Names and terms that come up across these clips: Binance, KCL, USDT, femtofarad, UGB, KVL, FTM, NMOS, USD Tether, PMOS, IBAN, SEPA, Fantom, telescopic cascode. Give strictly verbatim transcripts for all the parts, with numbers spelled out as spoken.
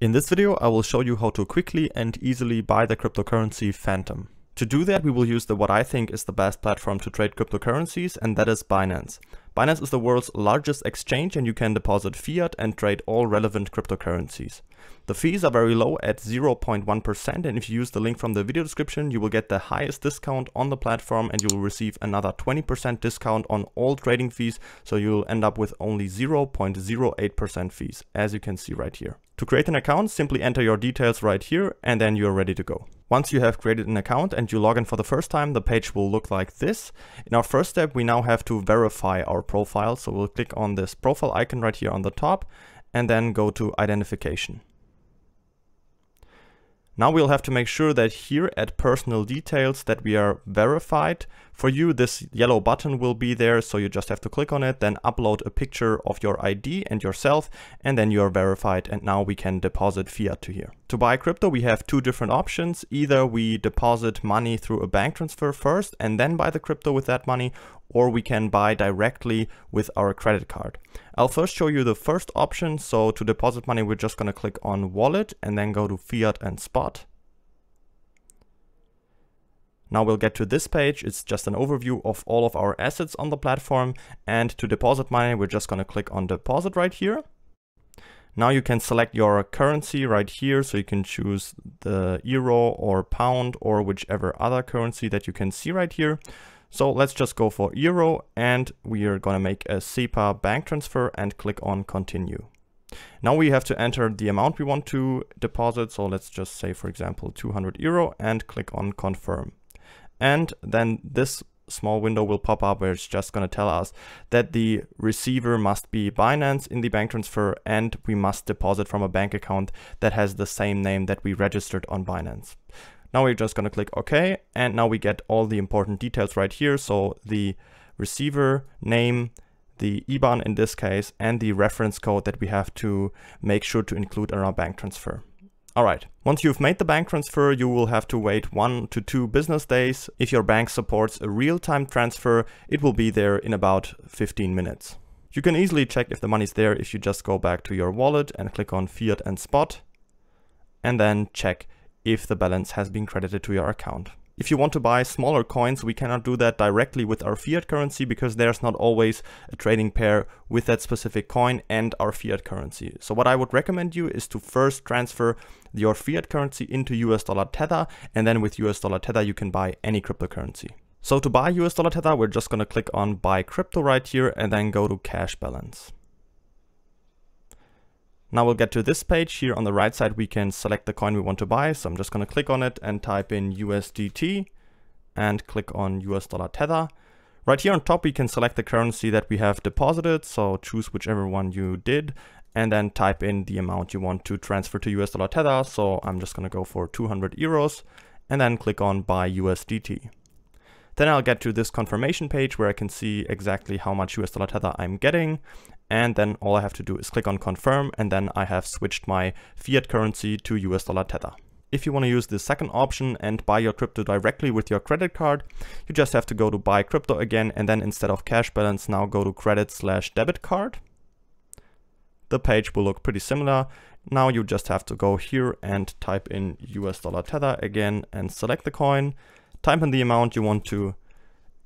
In this video, I will show you how to quickly and easily buy the cryptocurrency Fantom. To do that, we will use the what I think is the best platform to trade cryptocurrencies, and that is Binance. Binance is the world's largest exchange, and you can deposit fiat and trade all relevant cryptocurrencies. The fees are very low at zero point one percent, and if you use the link from the video description, you will get the highest discount on the platform, and you will receive another twenty percent discount on all trading fees, so you'll end up with only zero point zero eight percent fees, as you can see right here. To create an account, simply enter your details right here, and then you're ready to go. Once you have created an account and you log in for the first time, the page will look like this. In our first step, we now have to verify our profile. So we'll click on this profile icon right here on the top and then go to identification. Now we'll have to make sure that here at personal details that we are verified. For you, this yellow button will be there. So you just have to click on it, then upload a picture of your I D and yourself, and then you are verified. And now we can deposit fiat to here. To buy crypto, we have two different options. Either we deposit money through a bank transfer first and then buy the crypto with that money, or we can buy directly with our credit card. I'll first show you the first option. So to deposit money, we're just going to click on wallet and then go to fiat and spot. Now we'll get to this page. It's just an overview of all of our assets on the platform. And to deposit money, we're just going to click on deposit right here. Now you can select your currency right here, so you can choose the euro or pound or whichever other currency that you can see right here. So let's just go for euro, and we are going to make a SEPA bank transfer and click on continue. Now we have to enter the amount we want to deposit. So let's just say, for example, two hundred euro and click on confirm. And then this small window will pop up where it's just going to tell us that the receiver must be Binance in the bank transfer, and we must deposit from a bank account that has the same name that we registered on Binance. Now we're just going to click OK, and now we get all the important details right here. So the receiver name, the I B A N in this case, and the reference code that we have to make sure to include in our bank transfer. Alright, once you've made the bank transfer, you will have to wait one to two business days. If your bank supports a real-time transfer, it will be there in about fifteen minutes. You can easily check if the money's there if you just go back to your wallet and click on fiat and spot, and then check if the balance has been credited to your account. If you want to buy smaller coins, we cannot do that directly with our fiat currency because there's not always a trading pair with that specific coin and our fiat currency. So what I would recommend you is to first transfer your fiat currency into U S D Tether, and then with U S D Tether you can buy any cryptocurrency. So to buy U S D Tether, we're just going to click on buy crypto right here and then go to cash balance. Now we'll get to this page. Here on the right side, we can select the coin we want to buy. So I'm just going to click on it and type in U S D T and click on U S D Tether. Right here on top, we can select the currency that we have deposited. So choose whichever one you did and then type in the amount you want to transfer to U S D Tether. So I'm just going to go for two hundred euros and then click on buy U S D T. Then I'll get to this confirmation page where I can see exactly how much U S D Tether I'm getting. And then all I have to do is click on confirm, and then I have switched my fiat currency to U S D Tether. If you want to use the second option and buy your crypto directly with your credit card, you just have to go to buy crypto again, and then instead of cash balance, now go to credit slash debit card. The page will look pretty similar. Now you just have to go here and type in U S D Tether again and select the coin, type in the amount you want to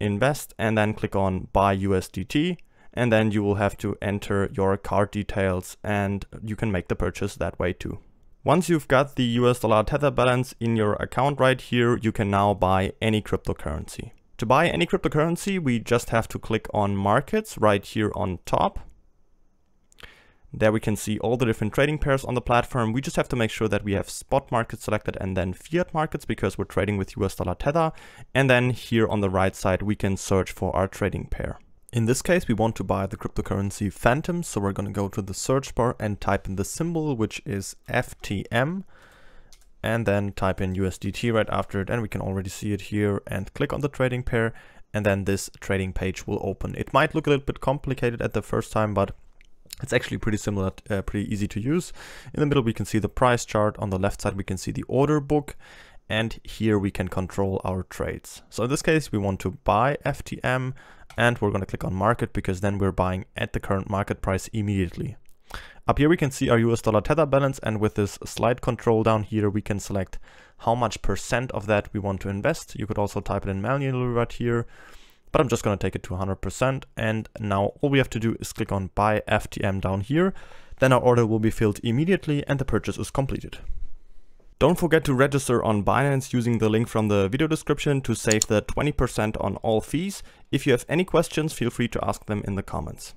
invest, and then click on buy U S D T. And then you will have to enter your card details and you can make the purchase that way too. Once you've got the U S D Tether balance in your account right here, you can now buy any cryptocurrency. To buy any cryptocurrency, we just have to click on markets right here on top. There we can see all the different trading pairs on the platform. We just have to make sure that we have spot markets selected and then fiat markets because we're trading with U S D Tether. And then here on the right side, we can search for our trading pair. In this case, we want to buy the cryptocurrency Fantom, so we're going to go to the search bar and type in the symbol, which is F T M, and then type in U S D T right after it, and we can already see it here, and click on the trading pair, and then this trading page will open. It might look a little bit complicated at the first time, but it's actually pretty similar, uh, pretty easy to use. In the middle, we can see the price chart. On the left side, we can see the order book. And here we can control our trades. So in this case, we want to buy F T M, and we're going to click on market because then we're buying at the current market price immediately. Up here we can see our U S dollar tether balance, and with this slide control down here we can select how much percent of that we want to invest. You could also type it in manually right here, but I'm just going to take it to one hundred percent. And now all we have to do is click on buy F T M down here. Then our order will be filled immediately and the purchase is completed. Don't forget to register on Binance using the link from the video description to save the twenty percent on all fees. If you have any questions, feel free to ask them in the comments.